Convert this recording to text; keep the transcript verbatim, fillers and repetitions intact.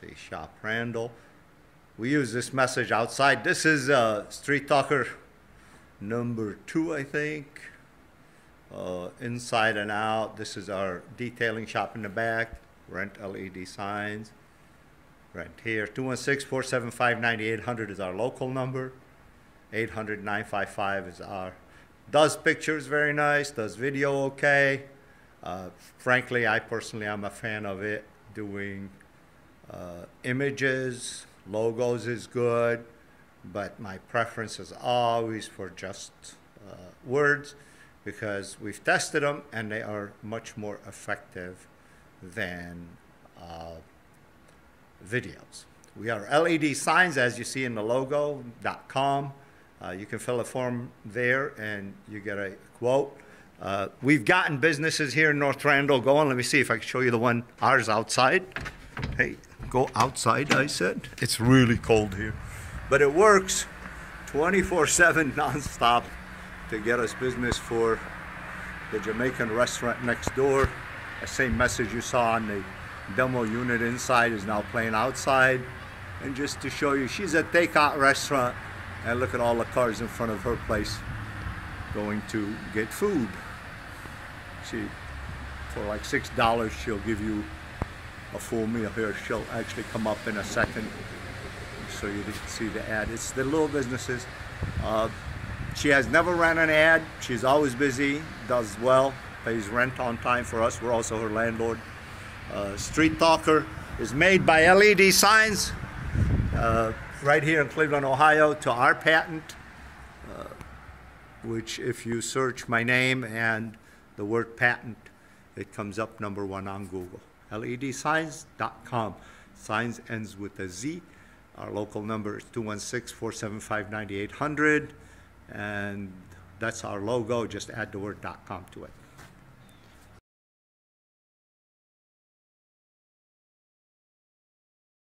Let's see, shop handle. We use this message outside. This is uh, Street Talker number two, I think. Uh, inside and out. This is our detailing shop in the back. Rent L E D signs. Rent here. two one six, four seven five, nine eight zero zero is our local number. eight hundred, nine five five is our. Does pictures very nice. Does video okay. Uh, frankly, I personally am a fan of it. Doing uh, images. Logos is good, but my preference is always for just uh, words, because we've tested them and they are much more effective than uh, videos. We are L E D signs, as you see in the logo dot com. Uh, you can fill a form there and you get a quote. Uh, we've gotten businesses here in North Randall going. Let me see if I can show you the one. Ours outside. Hey. Go outside, I said. It's really cold here. But it works twenty-four seven nonstop to get us business for the Jamaican restaurant next door. The same message you saw on the demo unit inside is now playing outside. And just to show you, she's a takeout restaurant. And look at all the cars in front of her place going to get food. She, for like six dollars, she'll give you a full meal here. She'll actually come up in a second so you can see the ad. It's the little businesses. Uh, she has never ran an ad. She's always busy, does well, pays rent on time for us. We're also her landlord. Uh, Street Talker is made by L E D Signs uh, right here in Cleveland, Ohio, to our patent, uh, which if you search my name and the word patent, it comes up number one on Google. L E D signs dot com. Signs ends with a Z. Our local number is two one six, four seven five, nine eight zero zero. And that's our logo. Just add the word .com to it.